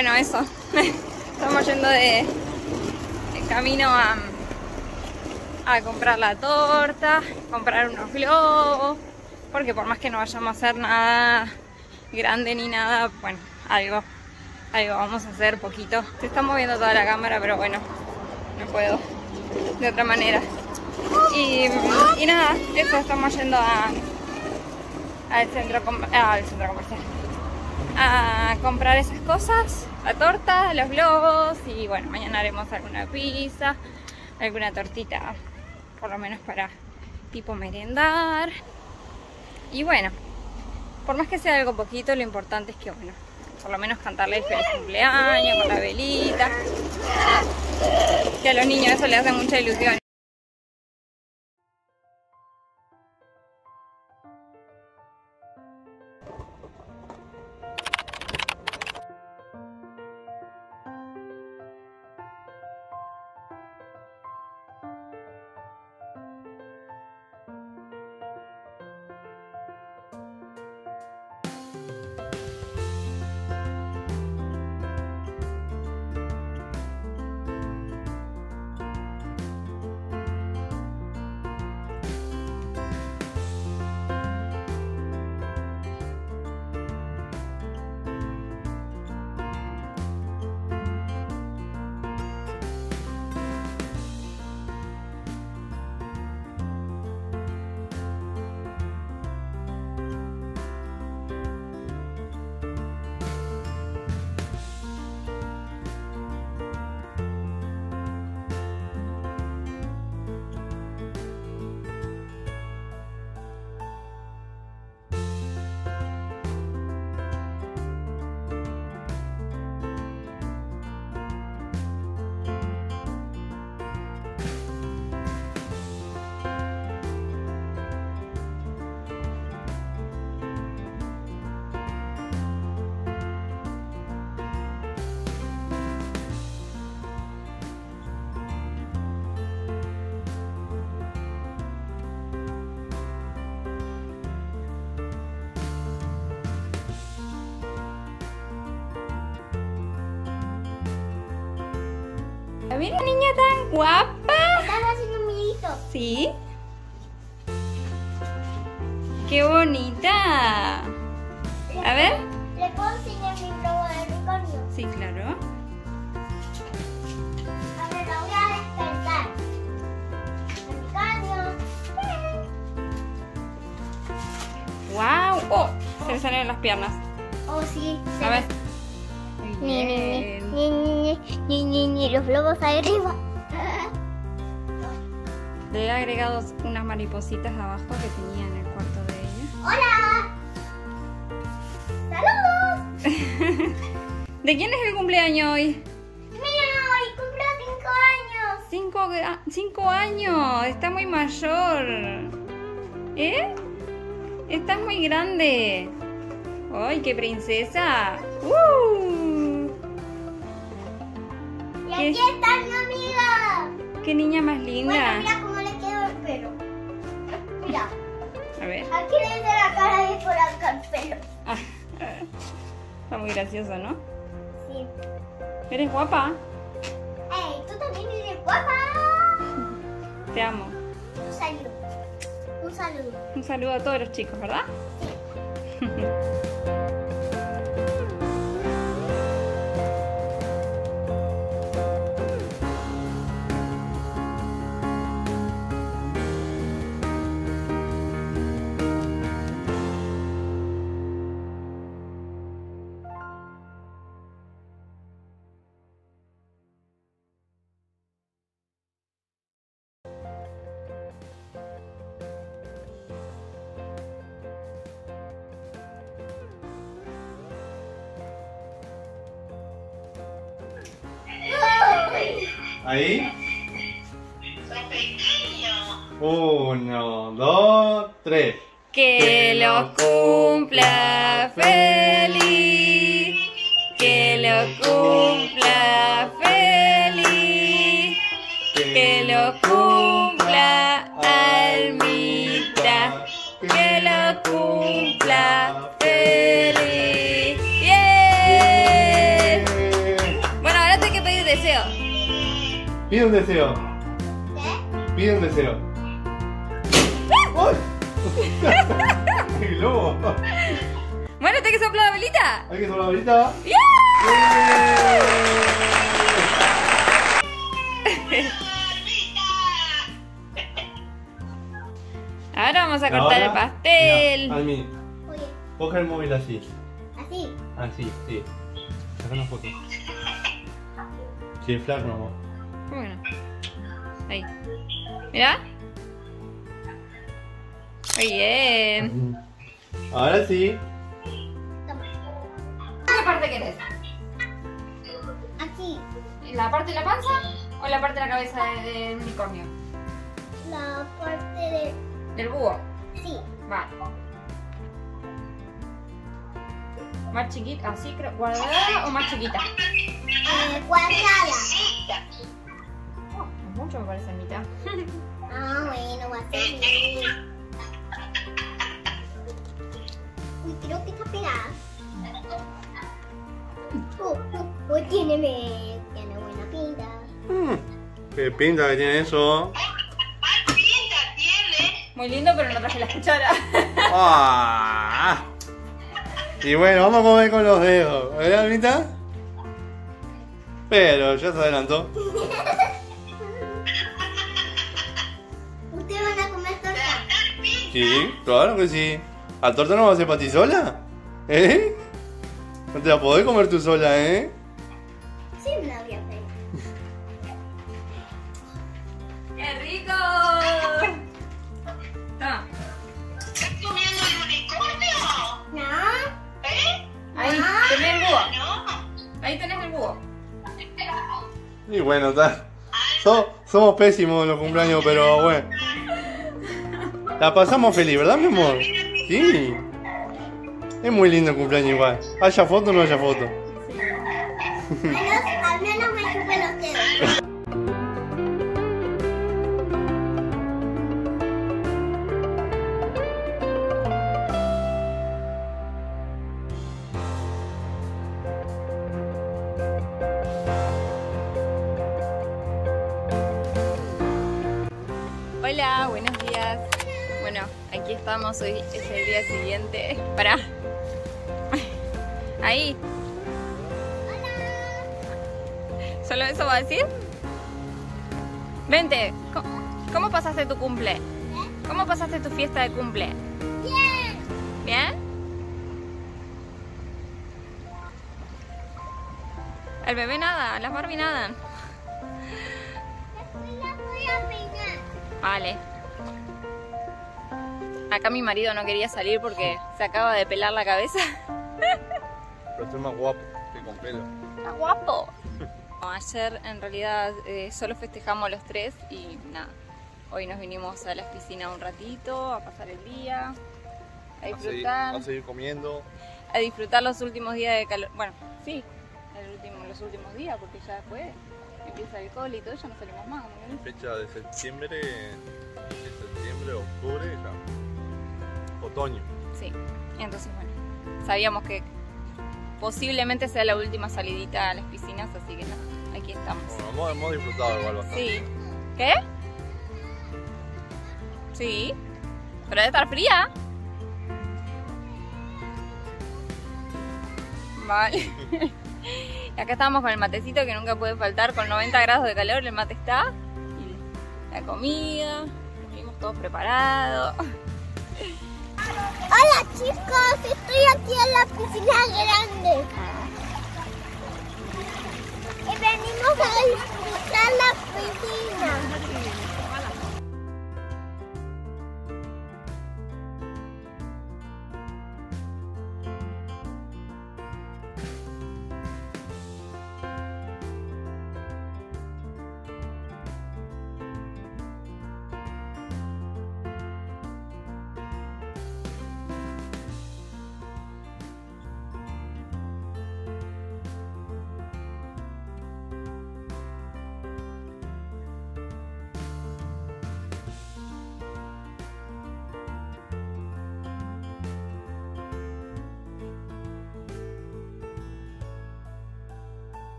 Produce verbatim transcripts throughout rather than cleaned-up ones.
bueno, eso. Estamos yendo de, de camino a, a comprar la torta, comprar unos globos, porque por más que no vayamos a hacer nada grande ni nada, bueno, algo, algo vamos a hacer poquito. Se está moviendo toda la cámara, pero bueno, no puedo de otra manera. Y, y nada, eso, estamos yendo a, al centro, al centro comercial a comprar esas cosas, la torta, los globos, y bueno, mañana haremos alguna pizza, alguna tortita, por lo menos para tipo merendar. Y bueno, por más que sea algo poquito, lo importante es que, bueno, por lo menos cantarles feliz cumpleaños con la velita, que a los niños eso les hace mucha ilusión. Mira, niña tan guapa. Estaba haciendo un hilito. ¿Sí? ¡Qué bonita! A ver. ¿Le puedo enseñar mi globo de unicornio? Sí, claro. A ver, lo voy a despertar. Unicornio. ¡Wow! ¡Oh! oh. Se le salen las piernas. Oh, sí. A sí. ver. Ni, ni, ni, ni, ni, ni, ni, los globos ahí arriba. Le he agregado unas maripositas abajo que tenía en el cuarto de ella. ¡Hola! ¡Saludos! ¿De quién es el cumpleaños hoy? ¡Mío! ¡Hoy cumplo cinco años! Cinco, ¡Cinco años! ¡Está muy mayor! ¿Eh? ¡Estás muy grande! ¡Ay, qué princesa! ¡Uh! ¿Qué? ¡Aquí está mi amiga! ¡Qué niña más linda! Bueno, mira cómo le quedó el pelo. Mira. A ver. Aquí le hice la cara y por acá el pelo. Ah, está muy gracioso, ¿no? Sí. ¿Eres guapa? ¡Ey! ¡Tú también eres guapa! Te amo. Un saludo. Un saludo. Un saludo a todos los chicos, ¿verdad? Sí. Ahí. Soy pequeño. Uno, dos, tres. Que lo cumpla feliz. Que lo cumpla feliz. Que lo cumpla Almita. Que lo cumpla feliz. ¡Yay! Pide un deseo. ¿Qué? Pide un deseo. ¡Uy! ¡Qué globo! Bueno, ¿te hay que soplar la velita? ¿Hay que soplar la velita? ¡Yeah! ¡Yeah! Ahora vamos a cortar ahora, el pastel. No, Almi, coge el móvil así. ¿Así? Así, sí. Saca una foto. Sí, flaco, amor. Bueno. Ahí. Mirá. Muy bien. Ahora sí. ¿Qué parte querés? Aquí. ¿La parte de la panza o la parte de la cabeza del unicornio? La parte de... ¿Del búho? Sí. Vale. ¿Más chiquita? ¿Así creo? ¿Cuadrada o más chiquita? Eh, cuadrada. Oh, es mucho me parece, mitad. Ah, bueno, va a ser bien. Uy, creo que está pegada. Oh, oh, oh, tiene, me... tiene buena pinta. Mm, ¿qué pinta que tiene eso? Muy lindo, pero no traje la cuchara. Ah, y bueno, vamos a comer con los dedos, ¿verdad, Almita? Pero ya se adelantó. ¿Ustedes van a comer torta? Sí, claro que sí. ¿La torta no va a ser para ti sola? ¿Eh? No te la podés comer tú sola, ¿eh? Sí, me la voy a pedir. ¡Qué rico! No. ¿Estás comiendo el unicornio? No. ¿Eh? Ahí no. Tenés el búho. No. Ahí tenés el búho. Y bueno, está. So, somos pésimos en los cumpleaños, pero bueno. La pasamos feliz, ¿verdad, mi amor? Sí. Es muy lindo el cumpleaños igual. Haya foto o no haya foto. Sí. Al menos me chupen los dedos. Hola, buenos días. Bueno, aquí estamos, hoy es el día siguiente. Pará. Ahí. Hola. ¿Solo eso va a decir? Vente. ¿Cómo, cómo pasaste tu cumple? ¿Eh? ¿Cómo pasaste tu fiesta de cumple? Bien. ¿Bien? El bebé nada, las Barbie nadan. Vale. Acá mi marido no quería salir porque se acaba de pelar la cabeza. Pero estoy más guapo que con pelo. ¡Está guapo! No, ayer en realidad eh, solo festejamos los tres y nada. Hoy nos vinimos a la piscina un ratito, a pasar el día, a disfrutar. A seguir, a seguir comiendo. A disfrutar los últimos días de calor. Bueno, sí, el último, los últimos días porque ya después... empieza el cole y todo, ya no salimos más, ¿no? En fecha de septiembre, de septiembre, octubre, ya, otoño. Sí, entonces bueno, sabíamos que posiblemente sea la última salidita a las piscinas, así que no, aquí estamos. Bueno, hemos, hemos disfrutado igual bastante. Sí. ¿Qué? Sí, pero debe estar fría. Vale. Acá estábamos con el matecito que nunca puede faltar, con noventa grados de calor el mate está. Y la comida, estuvimos todos preparados. Hola chicos, estoy aquí en la piscina grande. Y venimos a disfrutar la piscina.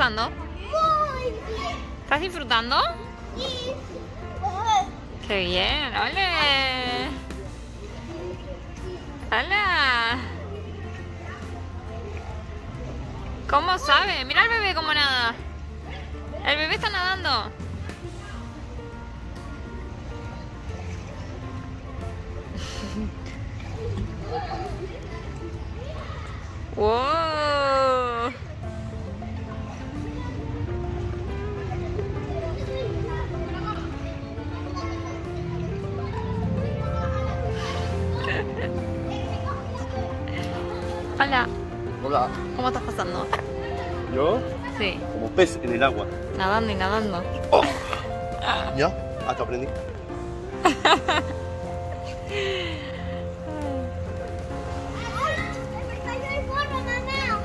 gustando? Muy bien. ¿Estás disfrutando? Sí. ¡Qué bien! ¡Ole! ¡Hola! ¿Cómo sabe? Mira al bebé cómo nada. El bebé está nadando. ¡Wow! Hola. Hola. ¿Cómo estás pasando? ¿Yo? Sí. Como pez en el agua. Nadando y nadando. Oh. ¿Ya? Hasta aprendí.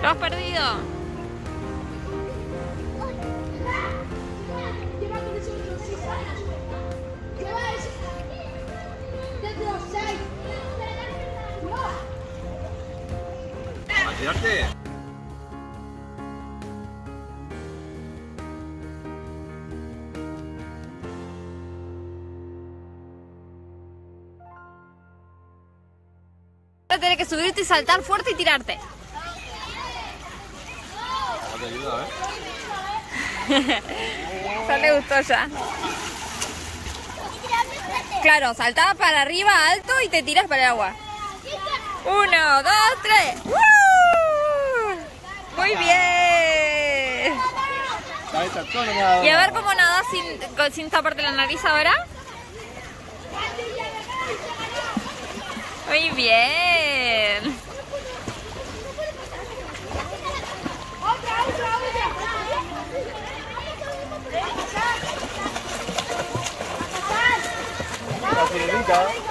¡Lo has perdido! ¿Para tirarte? Ahora tenés que subirte y saltar fuerte y tirarte. Te ayuda, ¿eh? Ya le gustó ya. Claro, saltaba para arriba alto y te tiras para el agua. Uno, dos, tres. ¡Woo! Muy bien. Y a ver cómo nadas sin, sin taparte la nariz ahora. Muy bien. Gracias.